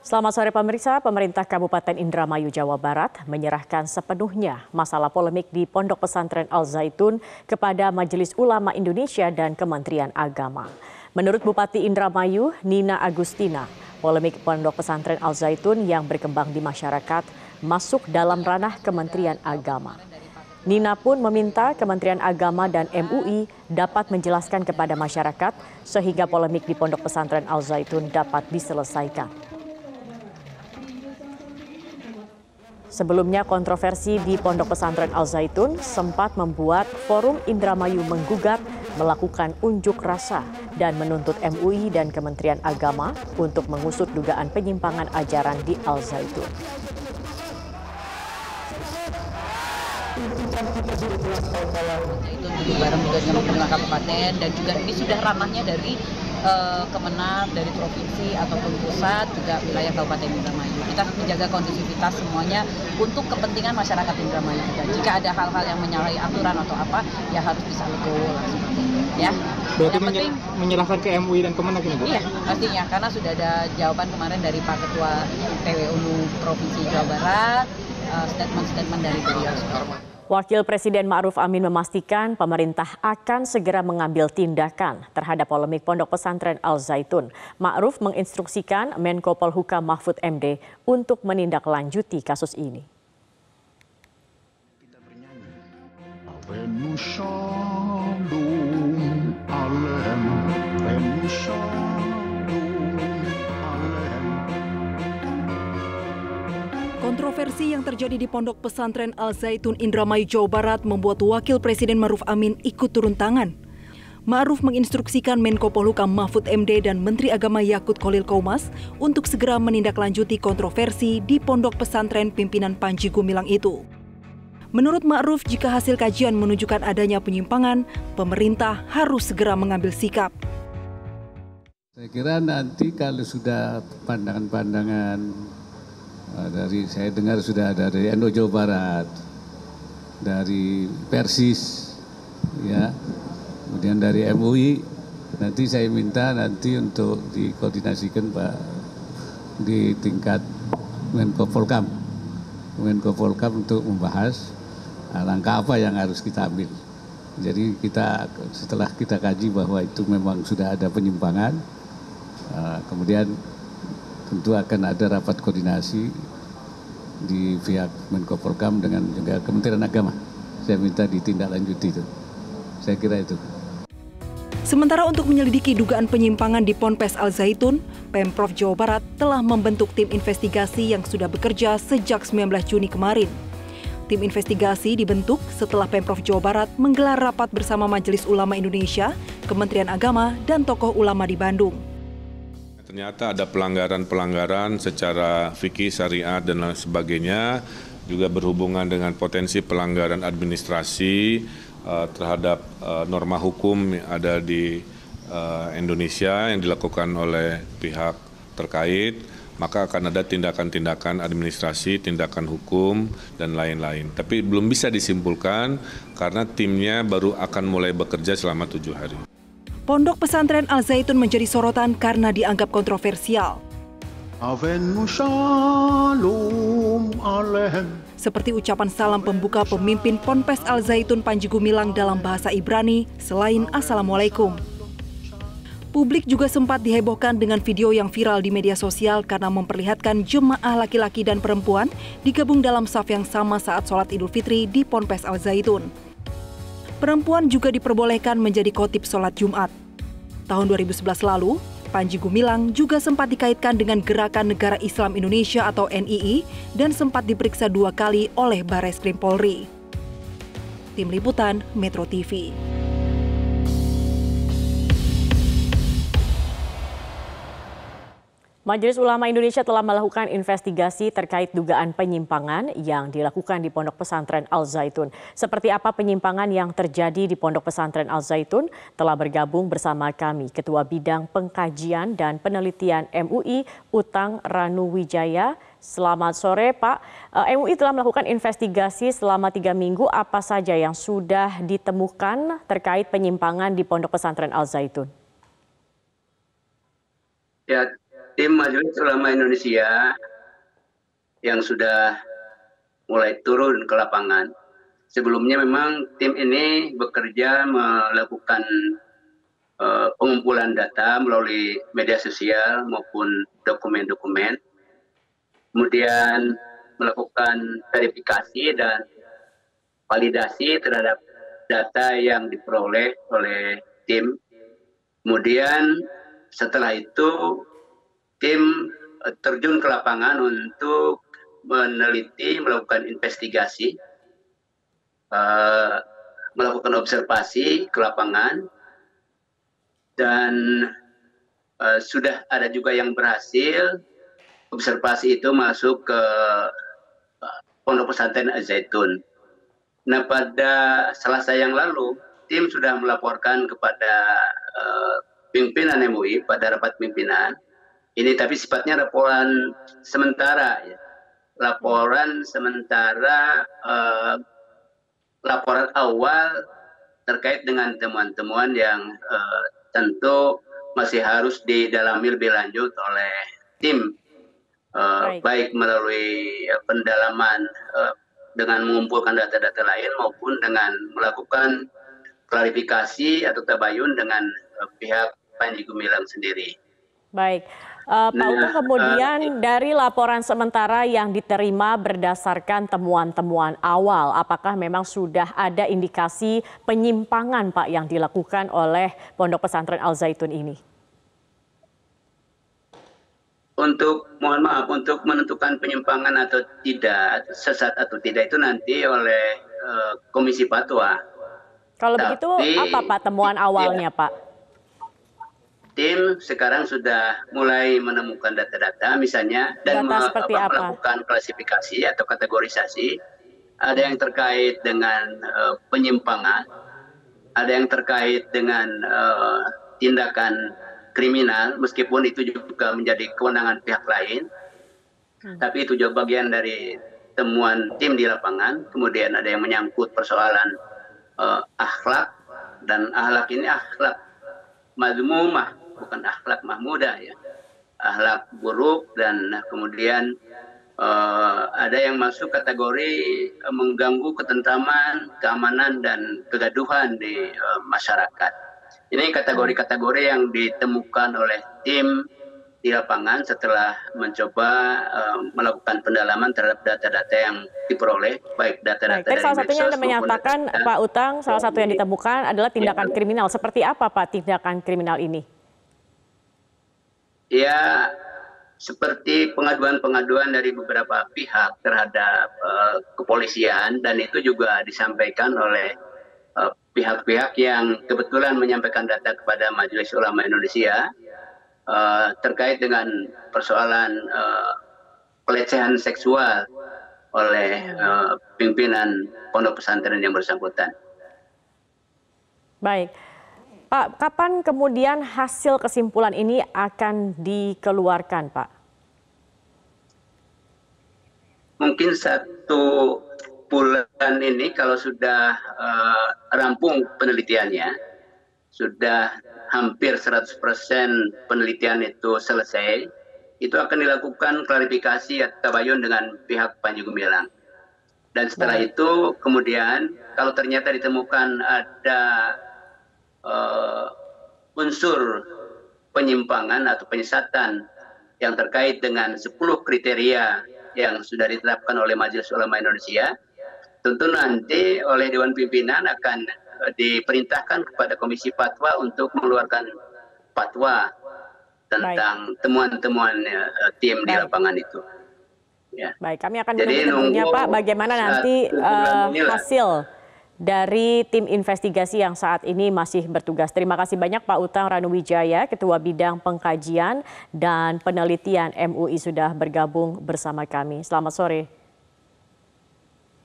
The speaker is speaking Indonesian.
Selamat sore pemirsa, pemerintah Kabupaten Indramayu, Jawa Barat menyerahkan sepenuhnya masalah polemik di Pondok Pesantren Al-Zaytun kepada Majelis Ulama Indonesia dan Kementerian Agama. Menurut Bupati Indramayu, Nina Agustina, polemik Pondok Pesantren Al-Zaytun yang berkembang di masyarakat masuk dalam ranah Kementerian Agama. Nina pun meminta Kementerian Agama dan MUI dapat menjelaskan kepada masyarakat sehingga polemik di Pondok Pesantren Al-Zaytun dapat diselesaikan. Sebelumnya kontroversi di Pondok Pesantren Al-Zaytun sempat membuat Forum Indramayu menggugat melakukan unjuk rasa dan menuntut MUI dan Kementerian Agama untuk mengusut dugaan penyimpangan ajaran di Al-Zaytun. Itu duduk bareng juga dengan pemerintah kabupaten dan juga ini sudah ranahnya dari Kemenang, dari provinsi ataupun pusat, juga wilayah Kabupaten Indramayu. Kita harus menjaga kondusivitas semuanya untuk kepentingan masyarakat Indramayu. Jika ada hal-hal yang menyalahi aturan atau apa, ya harus bisa legowo langsung. Ya. Berarti yang penting menyerahkan ke MUI dan Kemenang ini, Bu? Iya, pastinya. Karena sudah ada jawaban kemarin dari Pak Ketua PWU Provinsi Jawa Barat, statement-statement dari beliau. Wakil Presiden Ma'ruf Amin memastikan pemerintah akan segera mengambil tindakan terhadap polemik Pondok Pesantren Al-Zaytun. Ma'ruf menginstruksikan Menkopolhukam Mahfud MD untuk menindaklanjuti kasus ini. Kita Kontroversi yang terjadi di Pondok Pesantren Al-Zaytun Indramayu, Jawa Barat membuat Wakil Presiden Ma'ruf Amin ikut turun tangan. Ma'ruf menginstruksikan Menko Polhukam Mahfud MD dan Menteri Agama Yaqut Cholil Qoumas untuk segera menindaklanjuti kontroversi di Pondok Pesantren pimpinan Panji Gumilang itu. Menurut Ma'ruf, jika hasil kajian menunjukkan adanya penyimpangan, pemerintah harus segera mengambil sikap. Saya kira nanti kalau sudah pandangan-pandangan dari, saya dengar sudah ada dari NU Jawa Barat, dari Persis, ya, kemudian dari MUI. Nanti saya minta nanti untuk dikoordinasikan Pak di tingkat Menkopolhukam untuk membahas langkah apa yang harus kita ambil. Jadi kita setelah kita kaji bahwa itu memang sudah ada penyimpangan, kemudian tentu akan ada rapat koordinasi di pihak Menkopolhukam dengan juga Kementerian Agama. Saya minta ditindaklanjuti itu. Saya kira itu. Sementara untuk menyelidiki dugaan penyimpangan di Ponpes Al-Zaytun, Pemprov Jawa Barat telah membentuk tim investigasi yang sudah bekerja sejak 19 Juni kemarin. Tim investigasi dibentuk setelah Pemprov Jawa Barat menggelar rapat bersama Majelis Ulama Indonesia, Kementerian Agama, dan tokoh ulama di Bandung. Ternyata ada pelanggaran-pelanggaran secara fikih, syariat, dan lain sebagainya, juga berhubungan dengan potensi pelanggaran administrasi terhadap norma hukum yang ada di Indonesia yang dilakukan oleh pihak terkait, maka akan ada tindakan-tindakan administrasi, tindakan hukum, dan lain-lain. Tapi belum bisa disimpulkan karena timnya baru akan mulai bekerja selama 7 hari. Pondok Pesantren Al-Zaytun menjadi sorotan karena dianggap kontroversial. Seperti ucapan salam pembuka pemimpin Ponpes Al-Zaytun Panji Gumilang dalam bahasa Ibrani selain Assalamualaikum. Publik juga sempat dihebohkan dengan video yang viral di media sosial karena memperlihatkan jemaah laki-laki dan perempuan digabung dalam saf yang sama saat sholat Idul Fitri di Ponpes Al-Zaytun. Perempuan juga diperbolehkan menjadi khotib sholat Jumat. Tahun 2011 lalu, Panji Gumilang juga sempat dikaitkan dengan Gerakan Negara Islam Indonesia atau NII dan sempat diperiksa 2 kali oleh Bareskrim Polri. Tim Liputan, Metro TV. Majelis Ulama Indonesia telah melakukan investigasi terkait dugaan penyimpangan yang dilakukan di Pondok Pesantren Al-Zaytun. Seperti apa penyimpangan yang terjadi di Pondok Pesantren Al-Zaytun, telah bergabung bersama kami Ketua Bidang Pengkajian dan Penelitian MUI, Utang Ranuwijaya. Selamat sore, Pak. MUI telah melakukan investigasi selama 3 minggu. Apa saja yang sudah ditemukan terkait penyimpangan di Pondok Pesantren Al-Zaytun? Ya. Tim Majelis Ulama Indonesia yang sudah mulai turun ke lapangan. Sebelumnya memang tim ini bekerja melakukan pengumpulan data melalui media sosial maupun dokumen-dokumen. Kemudian melakukan verifikasi dan validasi terhadap data yang diperoleh oleh tim. Kemudian setelah itu tim terjun ke lapangan untuk meneliti, melakukan investigasi, melakukan observasi ke lapangan, dan sudah ada juga yang berhasil. Observasi itu masuk ke Pondok Pesantren Al-Zaytun. Nah, pada Selasa yang lalu, tim sudah melaporkan kepada pimpinan MUI pada rapat pimpinan. Ini tapi sifatnya laporan sementara, ya. Laporan sementara, laporan awal terkait dengan temuan-temuan yang tentu masih harus didalami lebih lanjut oleh tim, baik melalui pendalaman dengan mengumpulkan data-data lain maupun dengan melakukan klarifikasi atau tabayun dengan pihak Panji Gumilang sendiri. Baik, Pak Utang, kemudian dari laporan sementara yang diterima berdasarkan temuan-temuan awal, apakah memang sudah ada indikasi penyimpangan, Pak, yang dilakukan oleh Pondok Pesantren Al-Zaytun ini? Mohon maaf, untuk menentukan penyimpangan atau tidak, sesat atau tidak itu nanti oleh Komisi Fatwa. Kalau begitu, apa, Pak, temuan awalnya, Pak? Tim sekarang sudah mulai menemukan data-data, misalnya, dan melakukan klasifikasi atau kategorisasi. Ada yang terkait dengan penyimpangan, ada yang terkait dengan tindakan kriminal, meskipun itu juga menjadi kewenangan pihak lain. Tapi itu juga bagian dari temuan tim di lapangan. Kemudian ada yang menyangkut persoalan akhlak, dan akhlak ini akhlak mazmumah, bukan akhlak mahmudah, ya, akhlak buruk. Dan kemudian ada yang masuk kategori mengganggu ketentraman, keamanan, dan kegaduhan di masyarakat. Ini kategori-kategori yang ditemukan oleh tim di lapangan setelah mencoba melakukan pendalaman terhadap data-data yang diperoleh, baik data-data dari salah satunya Anda menyatakan, Pak Utang, salah satu yang ditemukan adalah tindakan kriminal. Seperti apa, Pak, tindakan kriminal ini? Ya, seperti pengaduan-pengaduan dari beberapa pihak terhadap kepolisian, dan itu juga disampaikan oleh pihak-pihak yang kebetulan menyampaikan data kepada Majelis Ulama Indonesia. Terkait dengan persoalan pelecehan seksual oleh pimpinan pondok pesantren yang bersangkutan. Baik, Pak, kapan kemudian hasil kesimpulan ini akan dikeluarkan, Pak? Mungkin 1 bulan ini kalau sudah rampung penelitiannya, sudah hampir 100% penelitian itu selesai, itu akan dilakukan klarifikasi atau tabayun dengan pihak Panji Gumilang. Dan setelah itu kemudian kalau ternyata ditemukan ada unsur penyimpangan atau penyesatan yang terkait dengan 10 kriteria yang sudah diterapkan oleh Majelis Ulama Indonesia, tentu nanti oleh Dewan Pimpinan akan diperintahkan kepada Komisi Fatwa untuk mengeluarkan fatwa tentang temuan-temuan tim di lapangan itu. Ya. Baik, kami akan menunggu, Pak, bagaimana nanti hasil dari tim investigasi yang saat ini masih bertugas. Terima kasih banyak, Pak Utang Ranuwijaya, Ketua Bidang Pengkajian dan Penelitian MUI, sudah bergabung bersama kami. Selamat sore.